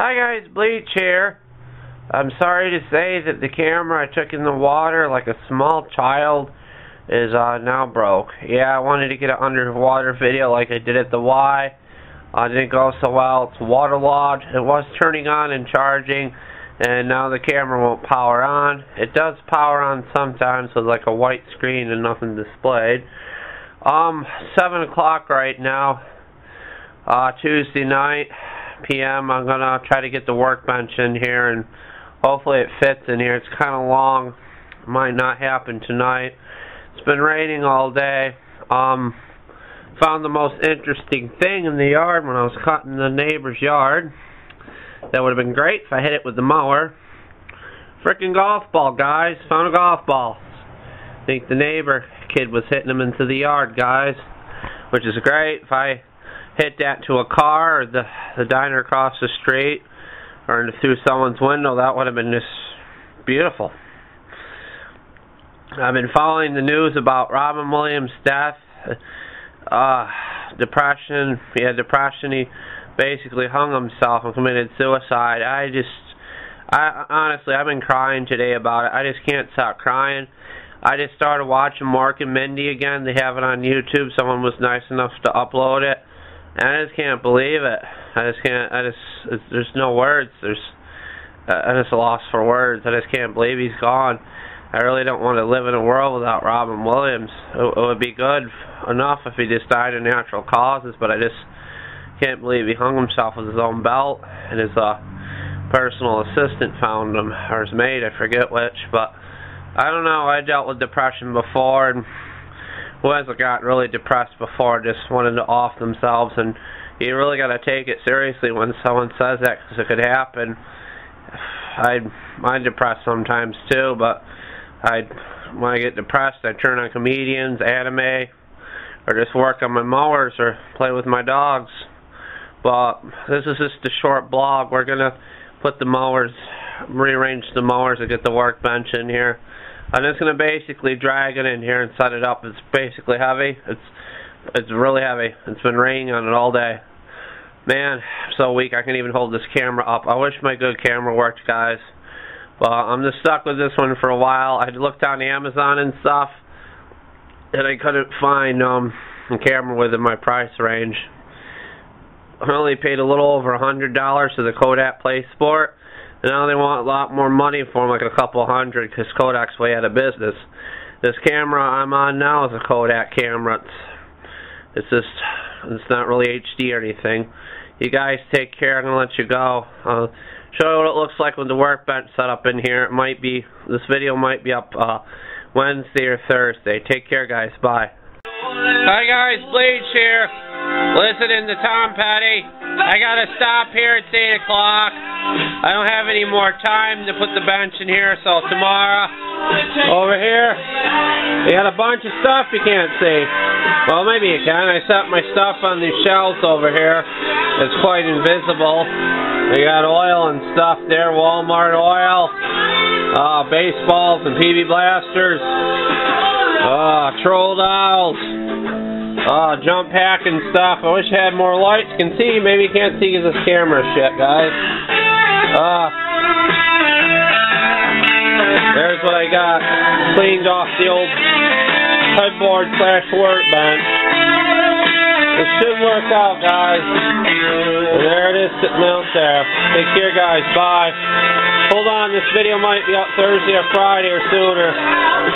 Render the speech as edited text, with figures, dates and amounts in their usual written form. Hi guys, BleAch here. I'm sorry to say that the camera I took in the water like a small child is now broke. Yeah, I wanted to get an underwater video like I did at the Y. Didn't go so well. It's waterlogged. It was turning on and charging, and now the camera won't power on. It does power on sometimes with like a white screen and nothing displayed. 7 o'clock right now, Tuesday night. PM. I'm going to try to get the workbench in here and hopefully it fits in here. It's kind of long. It might not happen tonight. It's been raining all day. Found the most interesting thing in the yard when I was cutting the neighbor's yard. That would have been great if I hit it with the mower. Frickin' golf ball, guys. Found a golf ball. I think the neighbor kid was hitting them into the yard, guys, which is great. If I hit that to a car or the diner across the street or through someone's window, that would have been just beautiful. I've been following the news about Robin Williams' death, depression. He had depression. He basically hung himself and committed suicide. Honestly, I've been crying today about it. I just can't stop crying. I just started watching Mark and Mindy again. They have it on YouTube. Someone was nice enough to upload it. I just can't believe it. There's no words. I'm just lost for words. I just can't believe he's gone. I really don't want to live in a world without Robin Williams. It would be good enough if he just died of natural causes, but I just can't believe he hung himself with his own belt, and his personal assistant found him, or his maid, I forget which, but I don't know. I dealt with depression before, and who hasn't gotten really depressed before, just wanted to off themselves, and you really got to take it seriously when someone says that, because it could happen. I'm depressed sometimes too, but when I get depressed, I turn on comedians, anime, or just work on my mowers or play with my dogs. But this is just a short blog. We're going to put the mowers, rearrange the mowers and get the workbench in here. I'm just going to basically drag it in here and set it up. It's basically heavy. It's really heavy. It's been raining on it all day. Man, I'm so weak I can't even hold this camera up. I wish my good camera worked, guys. But I'm just stuck with this one for a while. I looked on Amazon and stuff, and I couldn't find a camera within my price range. I only paid a little over $100 for the Kodak Play Sport. Now they want a lot more money for them, like a couple hundred, because Kodak's way out of business. This camera I'm on now is a Kodak camera. It's not really HD or anything. You guys take care. I'm going to let you go. Show you what it looks like with the workbench set up in here. It might be, this video might be up Wednesday or Thursday. Take care, guys. Bye. Hi guys, BleAch here. Listening to Tom Petty. I got to stop here. It's 8 o'clock. I don't have any more time to put the bench in here, so tomorrow, over here, you got a bunch of stuff you can't see. Well, maybe you can. I set my stuff on these shelves over here. It's quite invisible. You got oil and stuff there, Walmart oil, baseballs and PB Blasters, troll dolls, jump pack and stuff. I wish I had more lights. You can see, maybe you can't see because this camera shit, guys. There's what I got. Cleaned off the old headboard / workbench. It should work out, guys. And there it is sitting out there. Take care, guys. Bye. Hold on, this video might be up Thursday or Friday or sooner.